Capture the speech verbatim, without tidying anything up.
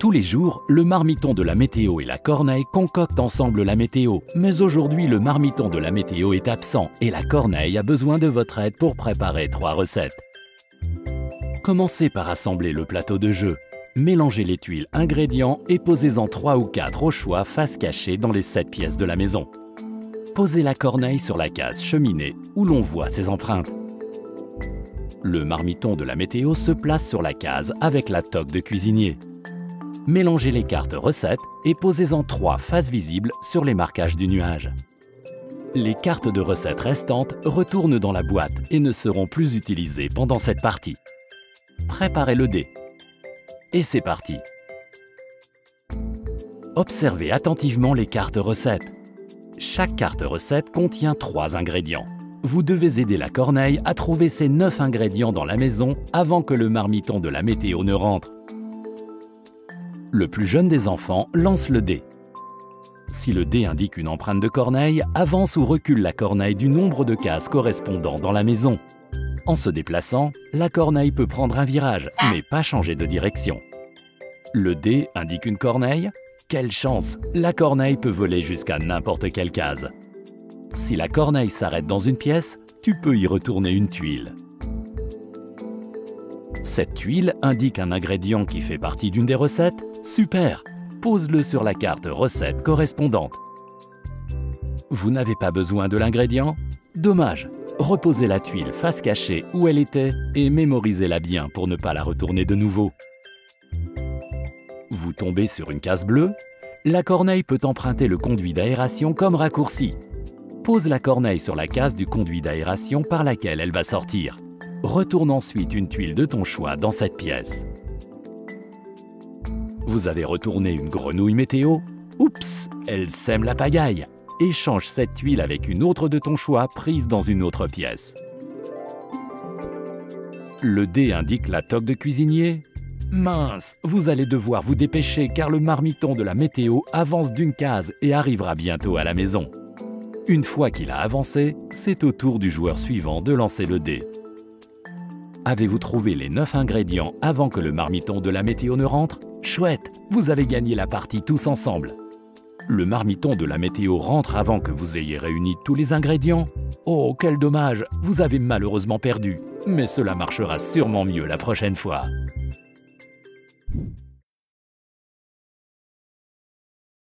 Tous les jours, le marmiton de la météo et la corneille concoctent ensemble la météo. Mais aujourd'hui, le marmiton de la météo est absent et la corneille a besoin de votre aide pour préparer trois recettes. Commencez par assembler le plateau de jeu. Mélangez les tuiles ingrédients et posez-en trois ou quatre au choix face cachée dans les sept pièces de la maison. Posez la corneille sur la case cheminée où l'on voit ses empreintes. Le marmiton de la météo se place sur la case avec la toque de cuisinier. Mélangez les cartes recettes et posez-en trois faces visibles sur les marquages du nuage. Les cartes de recettes restantes retournent dans la boîte et ne seront plus utilisées pendant cette partie. Préparez le dé. Et c'est parti! Observez attentivement les cartes recettes. Chaque carte recette contient trois ingrédients. Vous devez aider la corneille à trouver ces neuf ingrédients dans la maison avant que le marmiton de la météo ne rentre. Le plus jeune des enfants lance le dé. Si le dé indique une empreinte de corneille, avance ou recule la corneille du nombre de cases correspondant dans la maison. En se déplaçant, la corneille peut prendre un virage, mais pas changer de direction. Le dé indique une corneille. Quelle chance! La corneille peut voler jusqu'à n'importe quelle case. Si la corneille s'arrête dans une pièce, tu peux y retourner une tuile. Cette tuile indique un ingrédient qui fait partie d'une des recettes. Super! Pose-le sur la carte recette correspondante. Vous n'avez pas besoin de l'ingrédient? Dommage! Reposez la tuile face cachée où elle était et mémorisez-la bien pour ne pas la retourner de nouveau. Vous tombez sur une case bleue. La corneille peut emprunter le conduit d'aération comme raccourci. Pose la corneille sur la case du conduit d'aération par laquelle elle va sortir. Retourne ensuite une tuile de ton choix dans cette pièce. Vous avez retourné une grenouille météo. Oups, elle sème la pagaille. Échange cette tuile avec une autre de ton choix prise dans une autre pièce. Le dé indique la toque de cuisinier. Mince, vous allez devoir vous dépêcher car le marmiton de la météo avance d'une case et arrivera bientôt à la maison. Une fois qu'il a avancé, c'est au tour du joueur suivant de lancer le dé. Avez-vous trouvé les neuf ingrédients avant que le marmiton de la météo ne rentre? Chouette, vous avez gagné la partie tous ensemble. Le marmiton de la météo rentre avant que vous ayez réuni tous les ingrédients. Oh, quel dommage, vous avez malheureusement perdu, mais cela marchera sûrement mieux la prochaine fois.